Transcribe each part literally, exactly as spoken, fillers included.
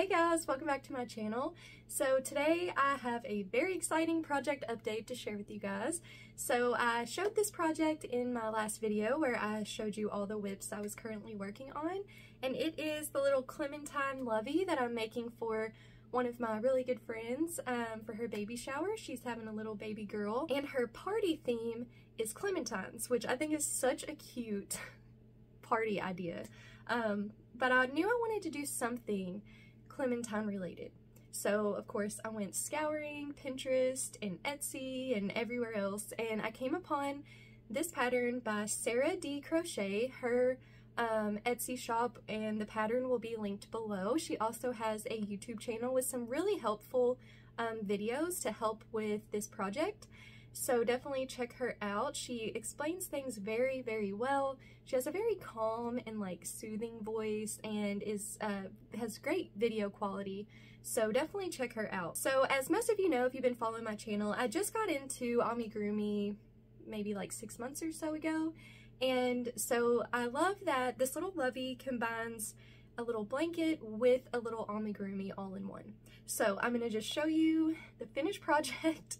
Hey guys, welcome back to my channel. So today I have a very exciting project update to share with you guys. So I showed this project in my last video where I showed you all the whips I was currently working on, and it is the little Clementine lovey that I'm making for one of my really good friends um, for her baby shower. She's having a little baby girl, and her party theme is Clementines, which I think is such a cute party idea. Um, but I knew I wanted to do something Clementine related. So of course I went scouring Pinterest and Etsy and everywhere else, and I came upon this pattern by Sarah D Crochet, her um, Etsy shop, and the pattern will be linked below. She also has a YouTube channel with some really helpful um, videos to help with this project. So definitely check her out. She explains things very, very well. She has a very calm and like soothing voice, and is uh, has great video quality. So definitely check her out. So as most of you know, if you've been following my channel, I just got into Amigurumi maybe like six months or so ago. And so I love that this little lovey combines a little blanket with a little amigurumi all in one. So I'm gonna just show you the finished project.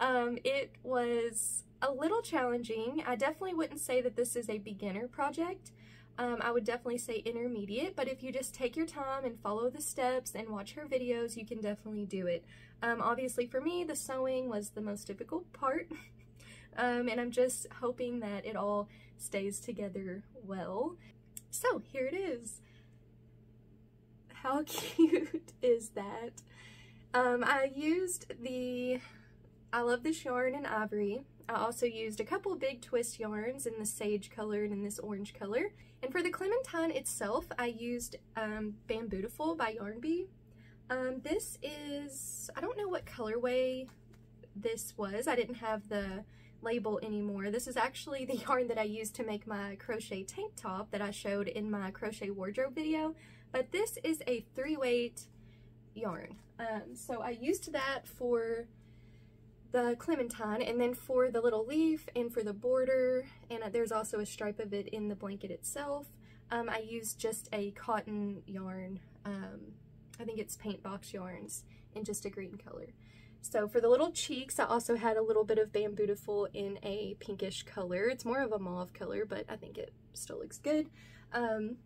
Um, it was a little challenging. I definitely wouldn't say that this is a beginner project. Um, I would definitely say intermediate, but if you just take your time and follow the steps and watch her videos, you can definitely do it. Um, obviously for me, the sewing was the most difficult part. um, and I'm just hoping that it all stays together well. So here it is. How cute is that? Um, I used the I Love This Yarn in Ivory. I also used a couple big twist yarns in the sage color and in this orange color. And for the Clementine itself, I used um, Bambootiful by YarnBee. Um, this is, I don't know what colorway this was. I didn't have the label anymore. This is actually the yarn that I used to make my crochet tank top that I showed in my crochet wardrobe video. But this is a three weight yarn. Um, so I used that for the Clementine, and then for the little leaf and for the border, and there's also a stripe of it in the blanket itself. Um, I used just a cotton yarn, um, I think it's Paintbox Yarns, in just a green color. So for the little cheeks, I also had a little bit of Bambootiful in a pinkish color. It's more of a mauve color, but I think it still looks good. Um,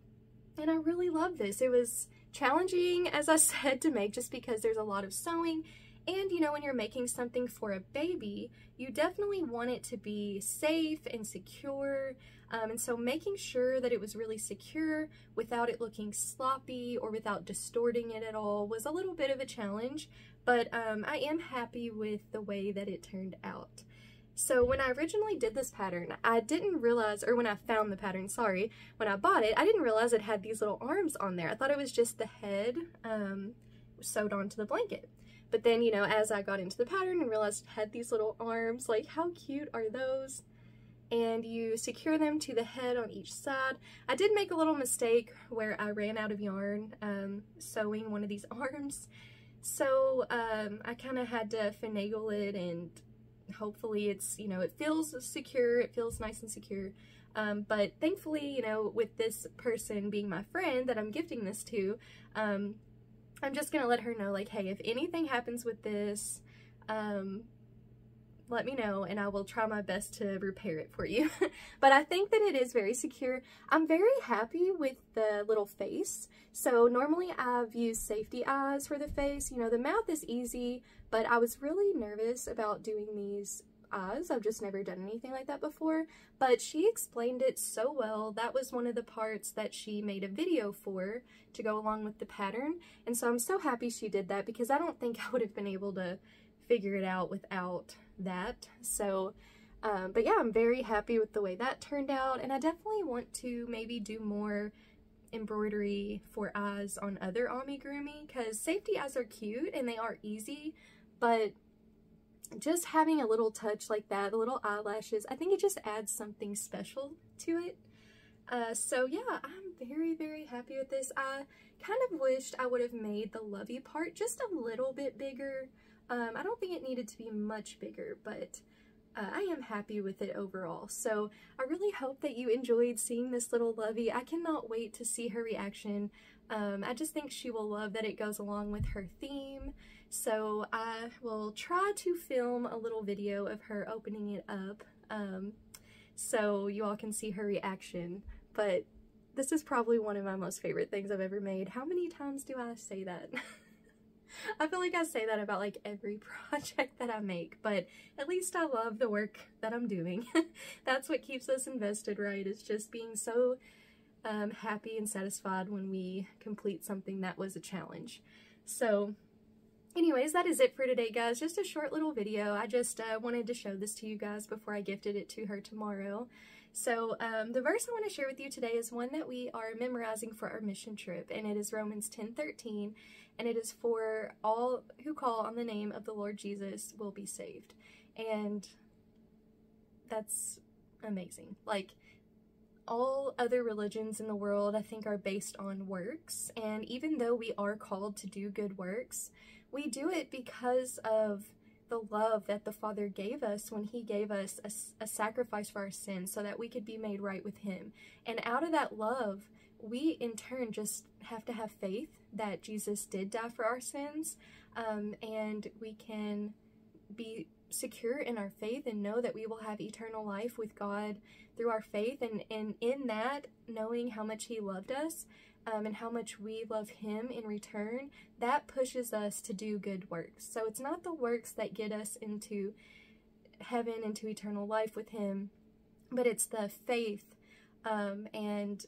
And I really love this. It was challenging, as I said, to make, just because there's a lot of sewing. And you know, when you're making something for a baby, you definitely want it to be safe and secure. Um, and so making sure that it was really secure without it looking sloppy or without distorting it at all was a little bit of a challenge. But um, I am happy with the way that it turned out. So when I originally did this pattern, I didn't realize, or when I found the pattern, sorry, when I bought it, I didn't realize it had these little arms on there. I thought it was just the head um, sewed onto the blanket. But then, you know, as I got into the pattern and realized it had these little arms, like how cute are those? And you secure them to the head on each side. I did make a little mistake where I ran out of yarn um, sewing one of these arms. So um, I kind of had to finagle it, and hopefully it's, you know, it feels secure, it feels nice and secure. Um, but thankfully, you know, with this person being my friend that I'm gifting this to, um, I'm just gonna let her know, like, hey, if anything happens with this, um, let me know and I will try my best to repair it for you. But I think that it is very secure. I'm very happy with the little face. So normally I've used safety eyes for the face. You know, the mouth is easy, but I was really nervous about doing these eyes. I've just never done anything like that before, but she explained it so well. That was one of the parts that she made a video for to go along with the pattern. And so I'm so happy she did that, because I don't think I would have been able to figure it out without that. So um, but yeah, I'm very happy with the way that turned out, and I definitely want to maybe do more embroidery for eyes on other amigurumi, because safety eyes are cute and they are easy, but just having a little touch like that, the little eyelashes, I think it just adds something special to it. Uh, so yeah, I'm very, very happy with this. I kind of wished I would have made the lovey part just a little bit bigger. Um, I don't think it needed to be much bigger, but uh, I am happy with it overall. So I really hope that you enjoyed seeing this little lovey. I cannot wait to see her reaction Um, I just think she will love that it goes along with her theme. So I will try to film a little video of her opening it up, um, so you all can see her reaction. But this is probably one of my most favorite things I've ever made. How many times do I say that? I feel like I say that about like every project that I make, but at least I love the work that I'm doing. That's what keeps us invested, right? It's just being so um, happy and satisfied when we complete something that was a challenge. So anyways, that is it for today, guys. Just a short little video. I just uh, wanted to show this to you guys before I gifted it to her tomorrow. So um, the verse I want to share with you today is one that we are memorizing for our mission trip, and it is Romans ten thirteen, and it is for all who call on the name of the Lord Jesus will be saved. And that's amazing. Like, all other religions in the world, I think, are based on works, and even though we are called to do good works, we do it because of the love that the Father gave us when he gave us a, a sacrifice for our sins so that we could be made right with him. And out of that love, we in turn just have to have faith that Jesus did die for our sins, um, and we can be secure in our faith and know that we will have eternal life with God through our faith, and, and in that, knowing how much he loved us, Um, and how much we love him in return, that pushes us to do good works. So it's not the works that get us into heaven, into eternal life with him, but it's the faith um, and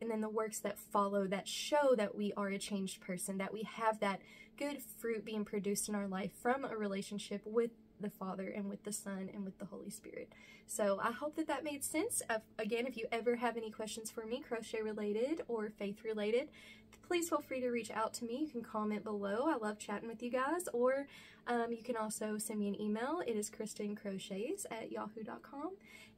and then the works that follow, that show that we are a changed person, that we have that good fruit being produced in our life from a relationship with the Father and with the Son and with the Holy Spirit. So I hope that that made sense. Uh, again, if you ever have any questions for me, crochet related or faith related, please feel free to reach out to me. You can comment below. I love chatting with you guys, or um, you can also send me an email. It is Kristen Crochets at yahoo dot com.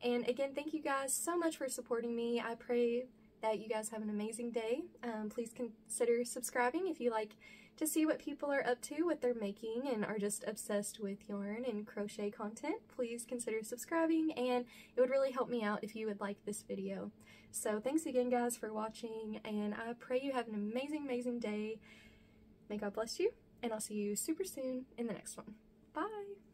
And again, thank you guys so much for supporting me. I pray that you guys have an amazing day. Um, please consider subscribing if you like to see what people are up to, what they're making, and are just obsessed with yarn and crochet content. Please consider subscribing, and it would really help me out if you would like this video. So thanks again, guys, for watching, and I pray you have an amazing, amazing day. May God bless you, and I'll see you super soon in the next one. Bye!